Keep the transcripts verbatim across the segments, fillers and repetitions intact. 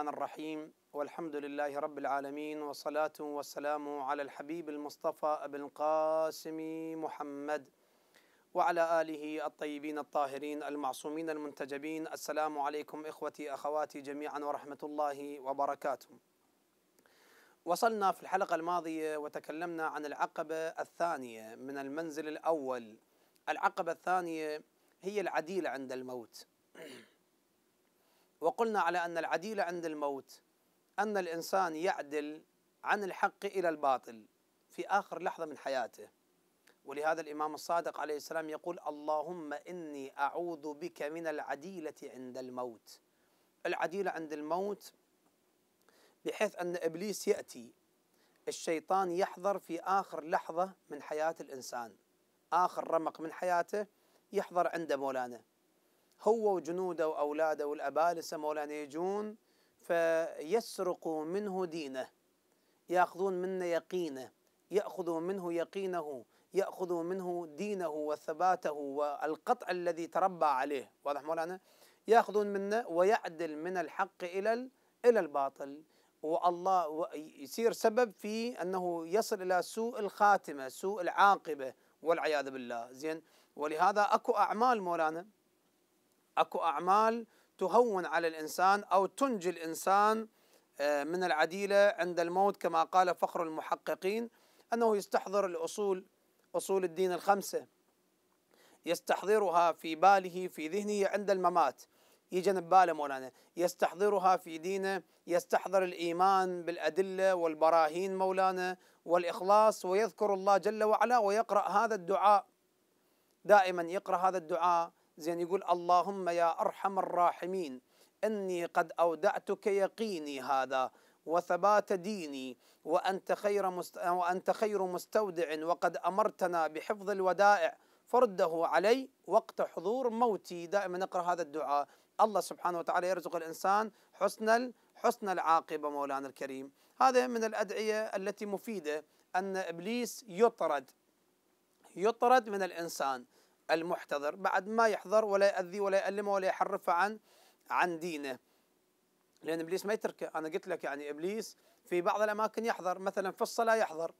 الرحمن الرحيم، والحمد لله رب العالمين، والصلاة والسلام على الحبيب المصطفى أبي القاسم محمد وعلى آله الطيبين الطاهرين المعصومين المنتجبين. السلام عليكم إخوتي أخواتي جميعا ورحمة الله وبركاته. وصلنا في الحلقة الماضية وتكلمنا عن العقبة الثانية من المنزل الأول. العقبة الثانية هي العديلة عند الموت، وقلنا على أن العديلة عند الموت أن الإنسان يعدل عن الحق إلى الباطل في آخر لحظة من حياته، ولهذا الإمام الصادق عليه السلام يقول: اللهم إني أعوذ بك من العديلة عند الموت. العديلة عند الموت بحيث أن إبليس يأتي، الشيطان يحضر في آخر لحظة من حياة الإنسان، آخر رمق من حياته يحضر عند مولانا، هو وجنوده وأولاده والأبالسة. مولانا يجون فيسرقوا منه دينه، يأخذون منه يقينه، يأخذوا منه يقينه، يأخذوا منه دينه وثباته والقطع الذي تربى عليه. واضح مولانا؟ يأخذون منه ويعدل من الحق إلى إلى الباطل، والله يصير سبب في أنه يصل إلى سوء الخاتمة، سوء العاقبة والعياذ بالله. زين، ولهذا أكو أعمال مولانا، أكو أعمال تهون على الإنسان أو تنجي الإنسان من العديلة عند الموت، كما قال فخر المحققين أنه يستحضر الأصول، أصول الدين الخمسة، يستحضرها في باله في ذهنه عند الممات، يجنب باله مولانا، يستحضرها في دينه، يستحضر الإيمان بالأدلة والبراهين مولانا والإخلاص، ويذكر الله جل وعلا ويقرأ هذا الدعاء، دائما يقرأ هذا الدعاء. زين، يقول: اللهم يا أرحم الراحمين، إني قد أودعتك يقيني هذا وثبات ديني، وأنت خير مست... وأنت خير مستودع، وقد أمرتنا بحفظ الودائع فرده علي وقت حضور موتي. دائما نقرأ هذا الدعاء. الله سبحانه وتعالى يرزق الإنسان حسن حسن العاقبة مولانا الكريم. هذا من الأدعية التي مفيدة، أن إبليس يطرد يطرد من الإنسان المحتضر بعد ما يحضر، ولا يأذي ولا يألمه ولا يحرفه عن عن دينه، لأن إبليس ما يتركه. أنا قلت لك يعني إبليس في بعض الأماكن يحضر، مثلا في الصلاة يحضر،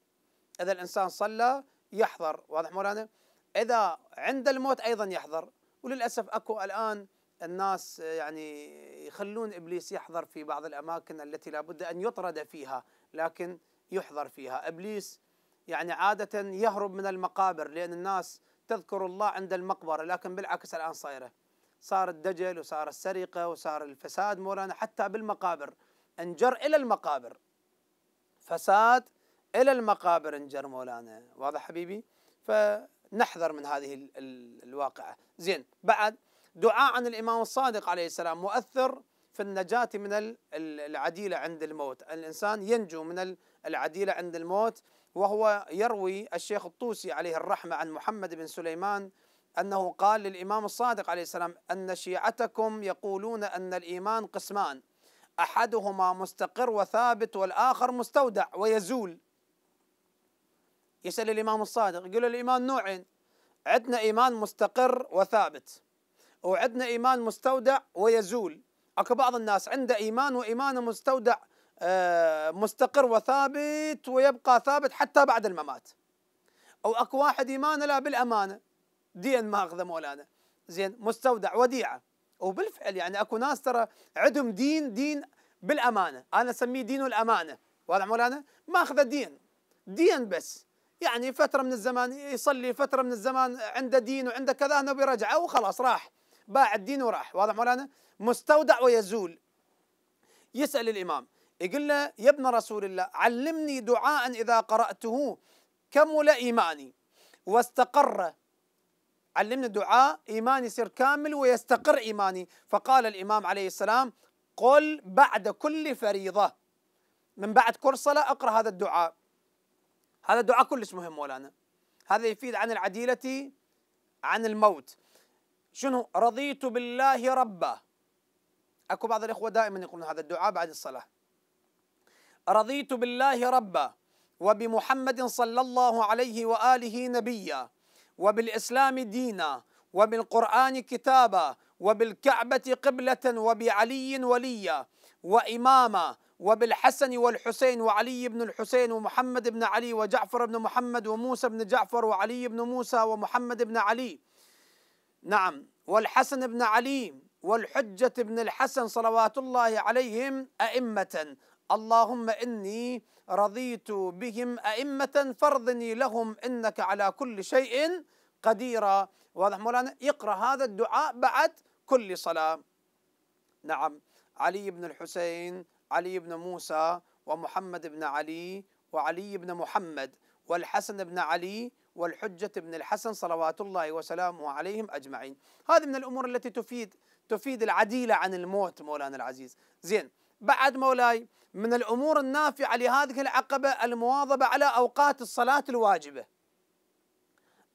إذا الإنسان صلى يحضر. واضح مولانا؟ إذا عند الموت أيضا يحضر. وللأسف أكو الآن الناس يعني يخلون إبليس يحضر في بعض الأماكن التي لا بد أن يطرد فيها، لكن يحضر فيها. إبليس يعني عادة يهرب من المقابر، لأن الناس تذكر الله عند المقبرة، لكن بالعكس الآن صايرة، صار الدجل وصار السرقة وصار الفساد مولانا حتى بالمقابر، انجر إلى المقابر، فساد إلى المقابر انجر مولانا. واضح حبيبي؟ فنحذر من هذه الواقعة. زين، بعد دعاء عن الإمام الصادق عليه السلام مؤثر في النجاة من العديلة عند الموت، الإنسان ينجو من العديلة عند الموت. وهو يروي الشيخ الطوسي عليه الرحمة عن محمد بن سليمان أنه قال للإمام الصادق عليه السلام: أن شيعتكم يقولون أن الإيمان قسمان، أحدهما مستقر وثابت والآخر مستودع ويزول. يسأل الإمام الصادق يقول: الإيمان نوعين، عندنا إيمان مستقر وثابت، وعندنا إيمان مستودع ويزول. أكو بعض الناس عنده إيمان وإيمانه مستودع، مستقر وثابت ويبقى ثابت حتى بعد الممات، أو أكو واحد إيمانه لا بالأمانة، دين ما أخذه مولانا، زين، مستودع وديعة. وبالفعل يعني أكو ناس ترى عندهم دين، دين بالأمانة، أنا أسميه دين الأمانة. واضح مولانا؟ ما أخذه دين دين بس، يعني فترة من الزمان يصلي، فترة من الزمان عنده دين وعنده كذا، أنه بيرجعه وخلاص، راح باع الدين وراح. واضح مولانا؟ مستودع ويزول. يسأل الإمام يقول له: يا ابن رسول الله، علمني دعاء إذا قرأته كمل إيماني واستقر، علمني دعاء إيماني يصير كامل ويستقر إيماني. فقال الإمام عليه السلام: قل بعد كل فريضة، من بعد كل صلاة أقرأ هذا الدعاء. هذا الدعاء كلش مهم مولانا، هذا يفيد عن العديلة عن الموت. شنو؟ رضيت بالله ربا. أكو بعض الإخوة دائما يقولون هذا الدعاء بعد الصلاة: رضيت بالله ربا، وبمحمد صلى الله عليه وآله نبيا، وبالإسلام دينا، وبالقرآن كتابا، وبالكعبة قبلة، وبعلي وليا، وإماما، وبالحسن والحسين وعلي بن الحسين ومحمد بن علي وجعفر بن محمد وموسى بن جعفر وعلي بن موسى ومحمد بن علي، نعم، والحسن بن علي والحجة بن الحسن صلوات الله عليهم أئمة. اللهم إني رضيت بهم أئمة فارضني لهم إنك على كل شيء قديرا. واضح مولانا؟ يقرأ هذا الدعاء بعد كل صلاة. نعم، علي بن الحسين، علي بن موسى، ومحمد بن علي، وعلي بن محمد، والحسن بن علي، والحجة بن الحسن صلوات الله وسلامه عليهم أجمعين. هذه من الأمور التي تفيد تفيد العديلة عن الموت مولانا العزيز. زين، بعد مولاي من الأمور النافعة لهذه العقبة المواظبة على أوقات الصلاة الواجبة.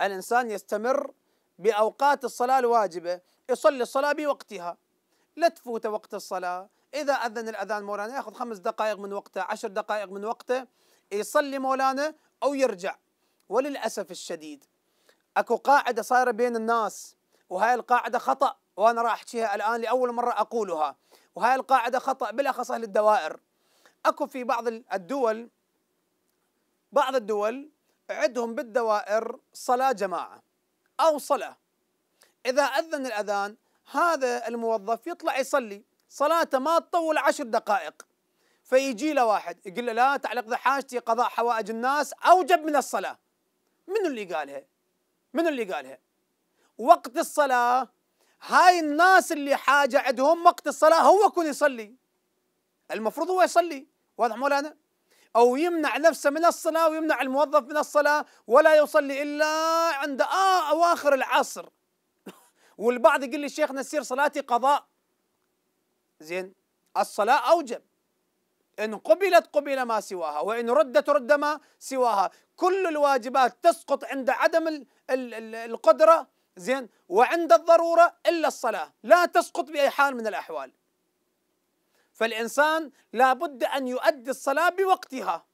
الإنسان يستمر بأوقات الصلاة الواجبة، يصلي الصلاة بوقتها، لا تفوت وقت الصلاة. إذا أذن الأذان مولانا يأخذ خمس دقائق من وقته، عشر دقائق من وقته، يصلي مولانا أو يرجع. وللأسف الشديد أكو قاعدة صايرة بين الناس، وهاي القاعدة خطأ، وأنا راح أحكيها الآن لأول مرة أقولها، وهاي القاعدة خطأ بالأخص أهل الدوائر. أكو في بعض الدول بعض الدول عندهم بالدوائر صلاة جماعة أو صلاة، إذا أذن الأذان هذا الموظف يطلع يصلي صلاته، ما تطول عشر دقائق، فيجي له واحد يقول له لا تعلق ذا حاجتي قضاء حوائج الناس أوجب من الصلاة. منو اللي قالها؟ منو اللي قالها؟ وقت الصلاة، هاي الناس اللي حاجة عندهم وقت الصلاة هو يكون يصلي، المفروض هو يصلي. واضح مولانا؟ أو يمنع نفسه من الصلاة ويمنع الموظف من الصلاة، ولا يصلي إلا عند آه أواخر العصر. والبعض يقول لي شيخنا تصير صلاتي قضاء. زين، الصلاة أوجب، إن قبلت قبل ما سواها، وإن ردت رد ما سواها. كل الواجبات تسقط عند عدم القدرة، زين، وعند الضرورة، إلا الصلاة لا تسقط بأي حال من الأحوال. فالإنسان لابد أن يؤدي الصلاة بوقتها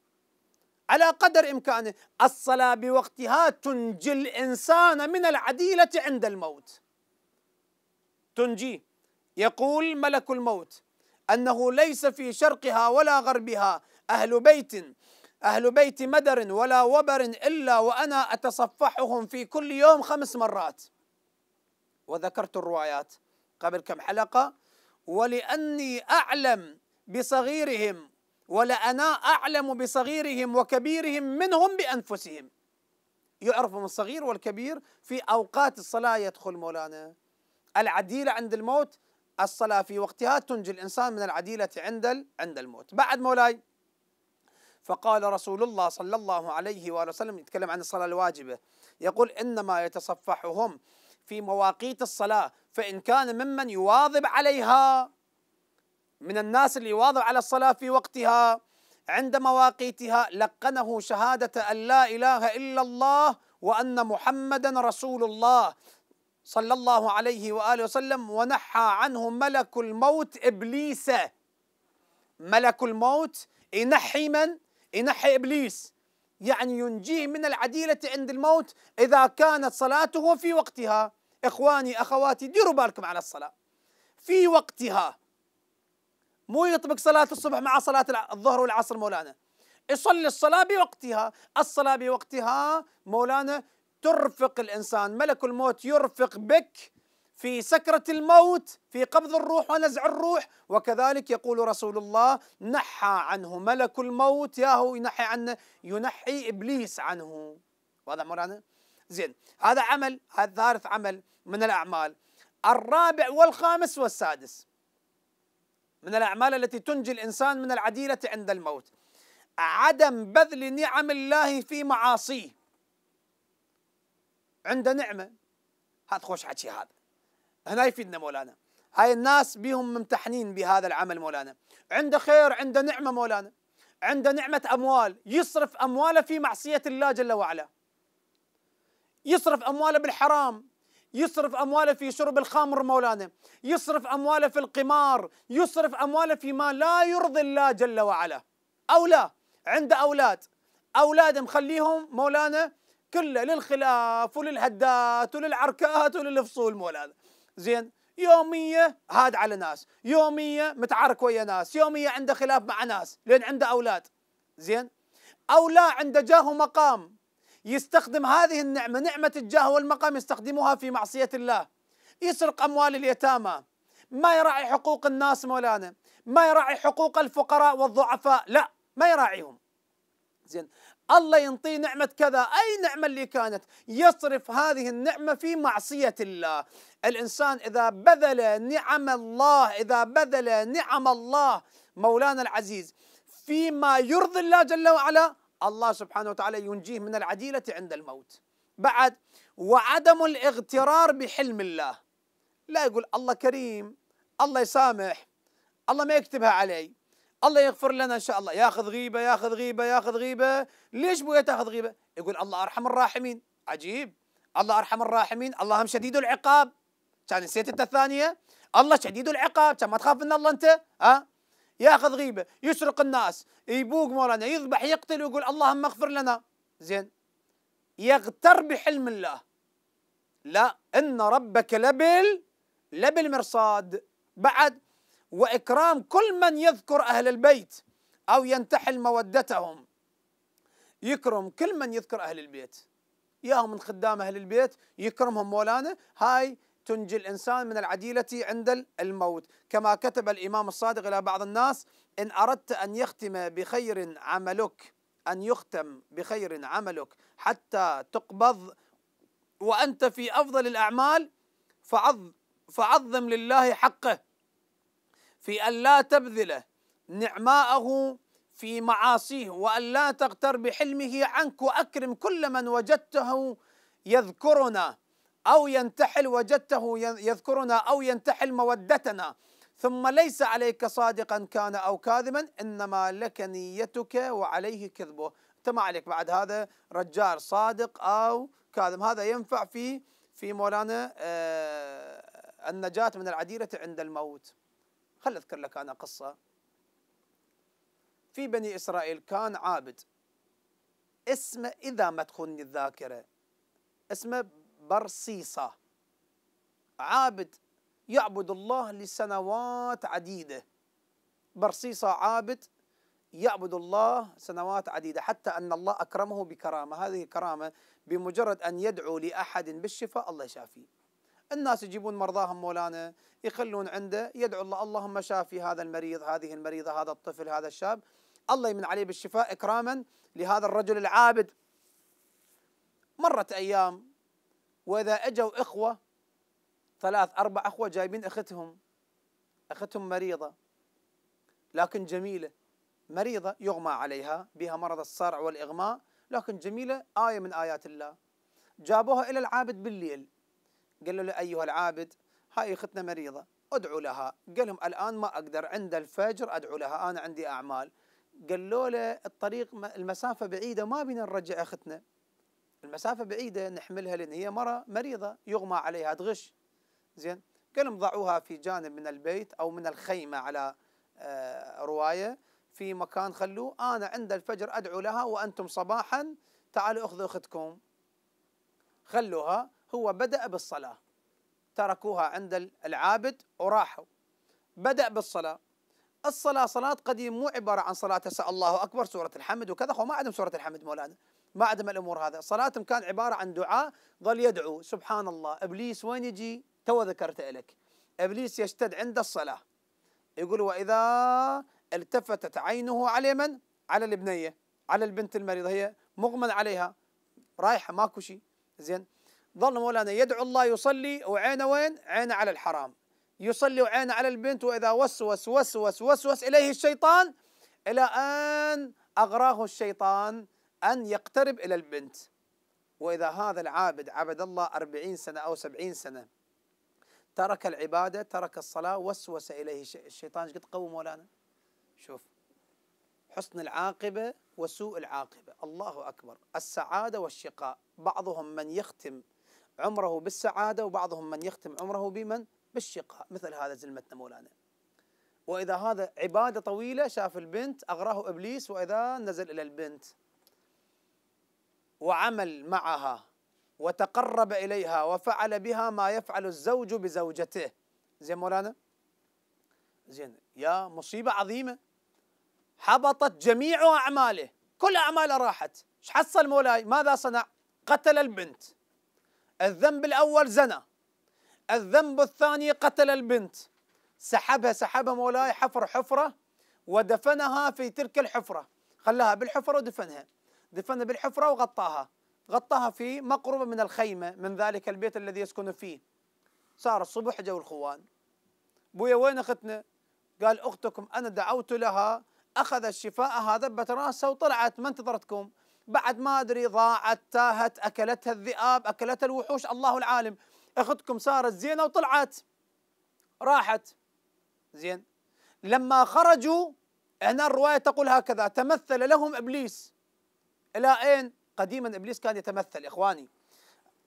على قدر إمكانه. الصلاة بوقتها تنجي الإنسان من العديلة عند الموت، تنجيه. يقول ملك الموت أنه ليس في شرقها ولا غربها أهل بيت أهل بيت مدر ولا وبر إلا وأنا أتصفحهم في كل يوم خمس مرات. وذكرت الروايات قبل كم حلقة. ولأني أعلم بصغيرهم ولأنا أعلم بصغيرهم وكبيرهم منهم بأنفسهم. يعرفهم الصغير والكبير في أوقات الصلاة. يدخل مولانا العديلة عند الموت، الصلاة في وقتها تنجي الإنسان من العديلة عند عند الموت. بعد مولاي فقال رسول الله صلى الله عليه وآله وسلم، يتكلم عن الصلاة الواجبة، يقول إنما يتصفحهم في مواقيت الصلاة، فإن كان ممن يواظب عليها، من الناس اللي يواظب على الصلاة في وقتها عند مواقيتها، لقنه شهادة أن لا إله إلا الله وأن محمدا رسول الله صلى الله عليه وآله وسلم، ونحى عنه ملك الموت إبليس. ملك الموت ينحي من؟ ينحي إبليس، يعني ينجيه من العديلة عند الموت إذا كانت صلاته في وقتها. إخواني أخواتي، ديروا بالكم على الصلاة في وقتها، مو يطبق صلاة الصبح مع صلاة الظهر والعصر مولانا، يصلي الصلاة بوقتها. الصلاة بوقتها مولانا ترفق الإنسان، ملك الموت يرفق بك في سكرة الموت، في قبض الروح ونزع الروح. وكذلك يقول رسول الله نحى عنه ملك الموت، ياهو ينحي عنه، ينحي إبليس عنه. واضح مولانا؟ زين، هذا عمل، هذا ثالث عمل من الأعمال. الرابع والخامس والسادس من الأعمال التي تنجي الإنسان من العديلة عند الموت، عدم بذل نعم الله في معاصيه. عنده نعمة، هذا خوش حكي، هذا هنا يفيدنا مولانا. هاي الناس بيهم ممتحنين بهذا العمل مولانا. عنده خير، عنده نعمة مولانا، عنده نعمة أموال، يصرف أمواله في معصية الله جل وعلا، يصرف أمواله بالحرام، يصرف أمواله في شرب الخمر مولانا، يصرف أمواله في القمار، يصرف أمواله فيما لا يرضي الله جل وعلا. أو لا، عنده أولاد، أولاد مخليهم مولانا كله للخلاف وللهدات وللعركات وللفصول مولانا. زين، يومية هاد على ناس، يومية متعارك ويا ناس، يومية عنده خلاف مع ناس، لأن عنده أولاد، زين؟ أو لا عنده جاه ومقام، يستخدم هذه النعمة، نعمة الجاه والمقام يستخدمها في معصية الله، يسرق أموال اليتامى، ما يراعي حقوق الناس مولانا، ما يراعي حقوق الفقراء والضعفاء، لا، ما يراعيهم. زين؟ الله ينطيه نعمة كذا، أي نعمة اللي كانت، يصرف هذه النعمة في معصية الله. الإنسان إذا بذل نعم الله، إذا بذل نعم الله مولانا العزيز فيما يرضي الله جل وعلا، الله سبحانه وتعالى ينجيه من العديلة عند الموت. بعد، وعدم الاغترار بحلم الله، لا يقول الله كريم، الله يسامح، الله ما يكتبها علي، الله يغفر لنا إن شاء الله، ياخذ غيبة ياخذ غيبة ياخذ غيبة، ليش بويا تاخذ غيبة؟ يقول الله أرحم الراحمين، عجيب، الله أرحم الراحمين، الله هم شديد العقاب، كان نسيت أنت الثانية، الله شديد العقاب، كان ما تخاف من الله أنت؟ ها؟ ياخذ غيبة، يسرق الناس، يبوق مولانا، يذبح، يقتل، ويقول اللهم اغفر لنا، زين؟ يغتر بحلم الله، لا، إن ربك لبل لبالمرصاد. بعد، وإكرام كل من يذكر أهل البيت أو ينتحل مودتهم، يكرم كل من يذكر أهل البيت، ياهم من خدام أهل البيت يكرمهم مولانا، هاي تنجي الإنسان من العديلة عند الموت، كما كتب الإمام الصادق إلى بعض الناس: إن أردت أن يختم بخير عملك أن يختم بخير عملك حتى تقبض وأنت في أفضل الأعمال، فعظم لله حقه في أن لا تبذله نعماءه في معاصيه، وأن لا تغتر بحلمه عنك، وأكرم كل من وجدته يذكرنا أو ينتحل وجدته يذكرنا أو ينتحل مودتنا، ثم ليس عليك صادقا كان أو كاذبا، إنما لك نيتك وعليه كذبه. أنت ما عليك بعد هذا رجال صادق أو كاذب، هذا ينفع في في مولانا النجاة من العديلة عند الموت. خل أذكر لك أنا قصة. في بني إسرائيل كان عابد اسمه، إذا ما تخونني الذاكرة، اسمه برصيصة، عابد يعبد الله لسنوات عديدة، برصيصة عابد يعبد الله سنوات عديدة، حتى أن الله أكرمه بكرامة، هذه كرامة، بمجرد أن يدعو لأحد بالشفاء الله يشافيه. الناس يجيبون مرضاهم مولانا، يخلون عنده، يدعو الله اللهم شافي هذا المريض، هذه المريضة، هذا الطفل، هذا الشاب، الله يمن عليه بالشفاء إكراما لهذا الرجل العابد. مرت أيام، وإذا أجوا إخوة، ثلاث أربع أخوة جايبين أختهم، أختهم مريضة لكن جميلة، مريضة يغمى عليها، بها مرض الصرع والإغماء، لكن جميلة، آية من آيات الله. جابوها إلى العابد بالليل، قالوا له: أيها العابد، هاي أختنا مريضة، أدعو لها. قال لهم: الآن ما أقدر، عند الفجر أدعو لها، أنا عندي أعمال. قالوا له: الطريق، المسافة بعيدة، ما بينا نرجع أختنا، المسافة بعيدة، نحملها لأن هي مرة مريضة يغمى عليها، تغش. زين؟ قال لهم: ضعوها في جانب من البيت أو من الخيمة، على رواية في مكان، خلوه، أنا عند الفجر أدعو لها، وأنتم صباحا تعالوا أخذوا أختكم. خلوها، هو بدأ بالصلاة، تركوها عند العابد وراحوا، بدأ بالصلاة. الصلاة صلاة قديم، مو عبارة عن صلاة هسه الله أكبر، سورة الحمد وكذا، هو ما عندهم سورة الحمد مولانا، ما عندهم الأمور هذا، صلاتهم كان عبارة عن دعاء، ظل يدعو سبحان الله. إبليس وين يجي؟ تو ذكرته لك، إبليس يشتد عند الصلاة، يقول: وإذا التفتت عينه على من؟ على البنية، على البنت المريضة، هي مغمى عليها، رايحة ماكو شيء. زين؟ ظل مولانا يدعو الله، يصلي وعينه وين؟ عينه على الحرام، يصلي وعينه على البنت، وإذا وسوس وسوس وسوس إليه الشيطان، إلى أن أغراه الشيطان أن يقترب إلى البنت. وإذا هذا العابد عبد الله أربعين سنة أو سبعين سنة، ترك العبادة، ترك الصلاة، وسوس إليه الشيطان. ايش قد قوي مولانا؟ شوف حسن العاقبة وسوء العاقبة، الله أكبر، السعادة والشقاء، بعضهم من يختم عمره بالسعادة، وبعضهم من يختم عمره بمن؟ بالشقاء، مثل هذا زلمتنا مولانا. وإذا هذا عبادة طويلة، شاف البنت، أغراه إبليس، وإذا نزل إلى البنت وعمل معها وتقرب إليها وفعل بها ما يفعل الزوج بزوجته، زين مولانا؟ زين يا مصيبة عظيمة، حبطت جميع أعماله، كل أعماله راحت. ايش حصل مولاي؟ ماذا صنع؟ قتل البنت. الذنب الأول زنا، الذنب الثاني قتل البنت، سحبها سحبها مولاي حفر حفرة ودفنها في تلك الحفرة، خلاها بالحفرة ودفنها، دفنها بالحفرة وغطاها، غطاها في مقربة من الخيمة من ذلك البيت الذي يسكن فيه. صار الصبح جو الخوان، بويا وين أختنا؟ قال أختكم أنا دعوت لها، أخذ الشفاء هذا براسها وطلعت، ما انتظرتكم، بعد ما أدري ضاعت تاهت، أكلتها الذئاب، أكلتها الوحوش، الله العالم، أختكم صارت زينة وطلعت راحت. زين لما خرجوا، هنا الرواية تقول هكذا، تمثل لهم إبليس. إلى أين؟ قديما إبليس كان يتمثل إخواني،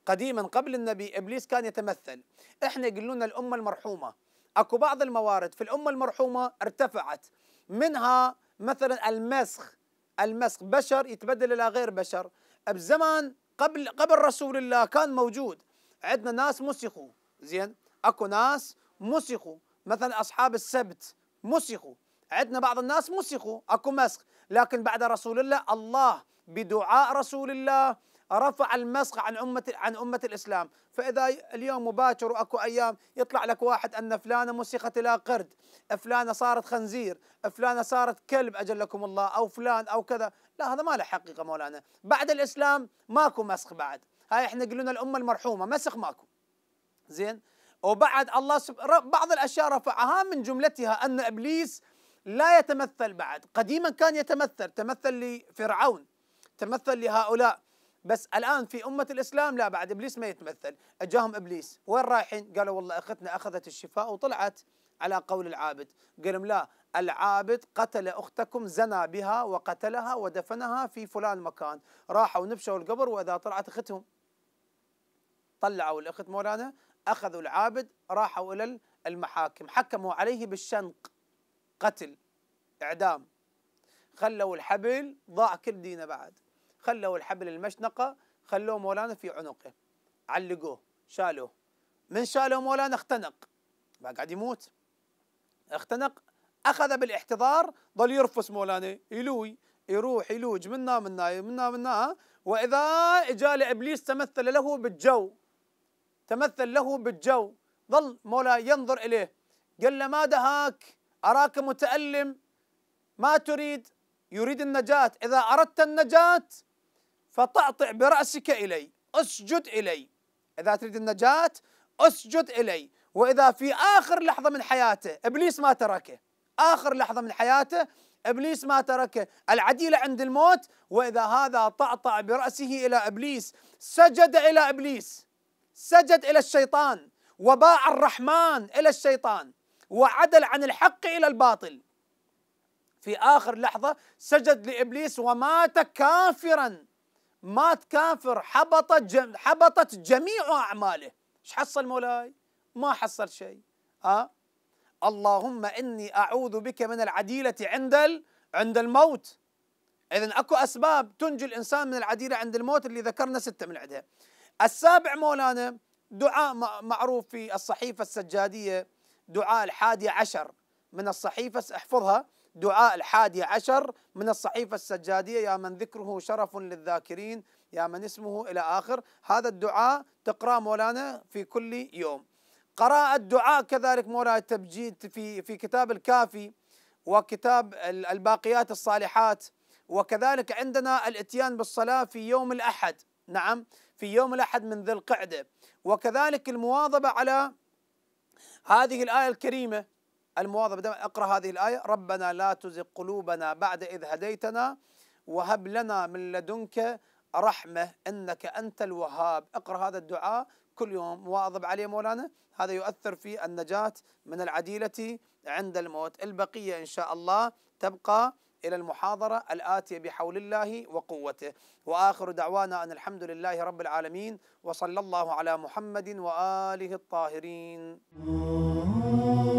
قديما قبل النبي إبليس كان يتمثل. إحنا يقولون الأمة المرحومة، أكو بعض الموارد في الأمة المرحومة ارتفعت، منها مثلا المسخ، المسخ بشر يتبدل إلى غير بشر. بزمان قبل قبل رسول الله كان موجود، عندنا ناس مسخوا، زين أكو ناس مسخوا، مثلا أصحاب السبت مسخوا، عندنا بعض الناس مسخوا، أكو مسخ، لكن بعد رسول الله الله بدعاء رسول الله رفع المسخ عن أمة عن أمة الإسلام. فإذا اليوم مباشر وأكو أيام يطلع لك واحد أن فلانة مسخت إلى قرد، فلانة صارت خنزير، فلانة صارت كلب أجلكم الله، أو فلان أو كذا، لا هذا ما له حقيقة مولانا. بعد الإسلام ماكو مسخ بعد، هاي احنا قلنا الأمة المرحومة مسخ ماكو. زين وبعد الله سب... بعض الأشياء رفعها، من جملتها أن إبليس لا يتمثل بعد. قديما كان يتمثل، تمثل لفرعون، تمثل لهؤلاء، بس الآن في أمة الإسلام لا، بعد إبليس ما يتمثل. أجاهم إبليس، وين رايحين؟ قالوا والله أختنا أخذت الشفاء وطلعت، على قول العابد. قالوا لا، العابد قتل أختكم، زنا بها وقتلها ودفنها في فلان مكان، راحوا نبشوا القبر وإذا طلعت أختهم. طلعوا الأخت مولانا، أخذوا العابد، راحوا إلى المحاكم، حكموا عليه بالشنق، قتل، إعدام. خلوا الحبل، ضاع كل دينه بعد، خلوا الحبل المشنقة، خلوه مولانا في عنقه، علقوه، شالوه. من شالوه مولانا اختنق، ما قاعد يموت، اختنق. أخذ بالاحتضار، ظل يرفس مولانا، يلوي، يروح يلوج منا منا منا منا، وإذا إجاله إبليس تمثل له بالجو، تمثل له بالجو، ظل مولا ينظر إليه، قال له ما دهاك؟ أراك متألم، ما تريد؟ يريد النجاة، إذا أردت النجاة فتعطع برأسك إلي، أسجد إلي، إذا تريد النجاة أسجد إلي. وإذا في آخر لحظة من حياته إبليس ما تركه، آخر لحظة من حياته إبليس ما تركه، العديلة عند الموت، وإذا هذا تعطع برأسه إلى إبليس، سجد إلى إبليس، سجد إلى الشيطان، وباع الرحمن إلى الشيطان، وعدل عن الحق إلى الباطل، في آخر لحظة سجد لإبليس ومات كافراً، مات كافر. حبطت جم... حبطت جميع أعماله. ايش حصل مولاي؟ ما حصل شيء. أه؟ اللهم إني أعوذ بك من العديلة عند ال... عند الموت. إذن أكو أسباب تنجي الإنسان من العديلة عند الموت، اللي ذكرنا ستة من عندها. السابع مولانا دعاء معروف في الصحيفة السجادية، دعاء الحادي عشر من الصحيفة، احفظها، دعاء الحادي عشر من الصحيفة السجادية، يا من ذكره شرف للذاكرين، يا من اسمه إلى آخر. هذا الدعاء تقرأ مولانا في كل يوم. قراءة الدعاء كذلك مولانا التبجيد في في كتاب الكافي وكتاب الباقيات الصالحات، وكذلك عندنا الاتيان بالصلاة في يوم الأحد، نعم في يوم الأحد من ذي القعدة، وكذلك المواظبة على هذه الآية الكريمة، المواظبة. اقرأ هذه الآية، ربنا لا تزغ قلوبنا بعد إذ هديتنا وهب لنا من لدنك رحمة إنك أنت الوهاب. اقرأ هذا الدعاء كل يوم، واظب عليه مولانا، هذا يؤثر في النجاة من العديلة عند الموت. البقية إن شاء الله تبقى إلى المحاضرة الآتية بحول الله وقوته. وآخر دعوانا أن الحمد لله رب العالمين، وصلى الله على محمد وآله الطاهرين.